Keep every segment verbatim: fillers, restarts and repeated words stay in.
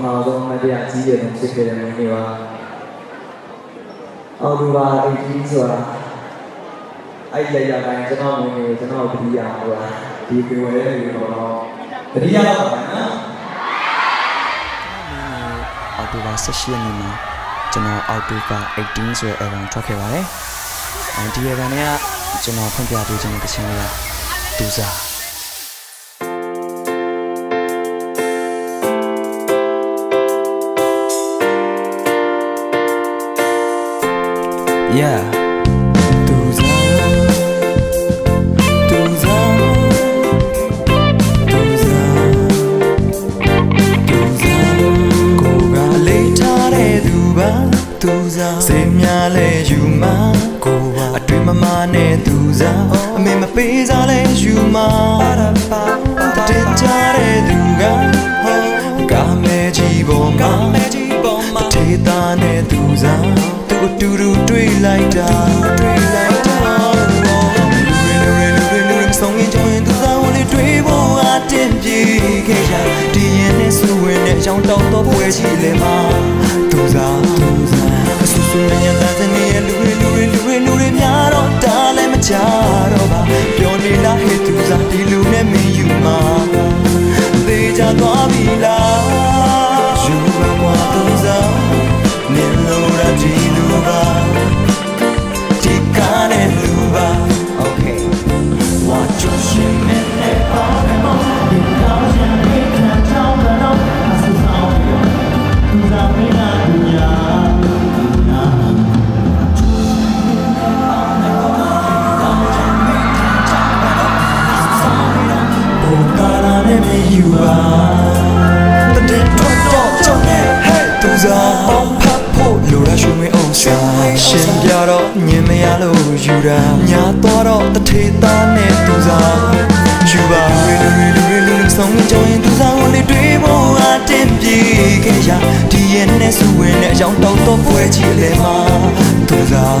Thuzar. Yeah. Trong tàu tóc quê chỉ lệ mà Thuzar Thuzar Su su lên nhà ta sẽ nghe lũ lên lũ lên lũ lên lũ lên nhà đó ta lên mà cha đâu bà Điều này là hết Thuzar thì lũ nên mình dù mà Tê cha tỏa vì là Dù bà qua Thuzar Nên lâu đã chỉ lũ bà Chỉ cả nên lũ bà Ok Qua chút xin nên để bà mẹ mong Điều cao chẳng biết chẳng trao cả đâu Nhà toa đó ta thế ta nên Thuzar Chú bà lùi lùi lùi lùi lùi sống cho em Thuzar Hồn lì đuôi bố hát thêm gì kê ra Thì yên nè su hên nè trong tàu tóc quê chỉ lệ mà Thuzar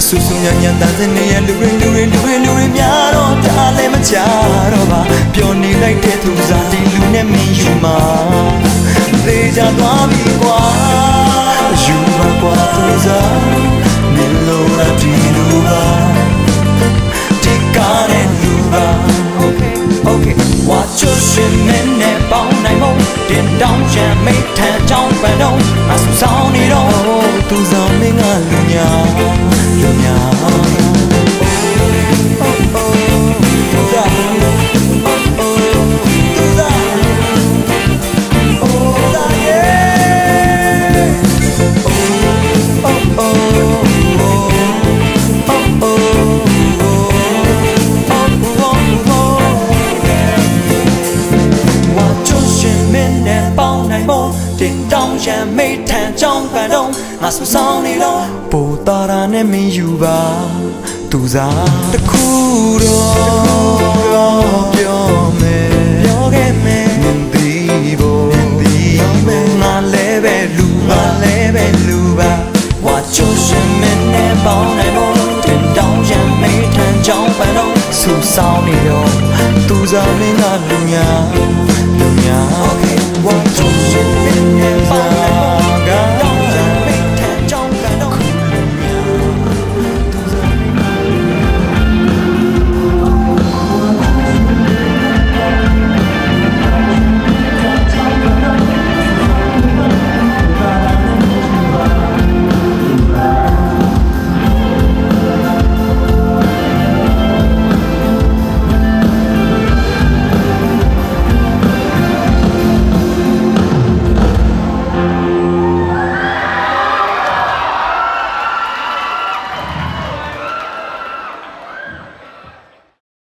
Su su nhà nhà ta sẽ nè lùi lùi lùi lùi lùi Nhà đó ta lệ mà cha đó bà Biểu nì lạch thế Thuzar Thì lùi nè mình dù mà Thế cha toa bị quá Dù bà quá Thuzar Thuzar mình ở lưu nhà, lưu nhà. Thuzar, Thuzar, Thuzar yeah. Qua chút chuyện mình để bao này mong, tiền đông sẽ mấy tháng trong cả đông. Mà sao sao này đâu Bố ta đã nên mình dù bà Thuzar Đã khu đó Biểu mê Nên tí bố Nga lê bè lù bà Qua chỗ trên mình em bao này bố Thuyền đóng ra mấy thang trong phải đâu Sao sao này đâu Thuzar mình là lù nhà Lù nhà Qua chỗ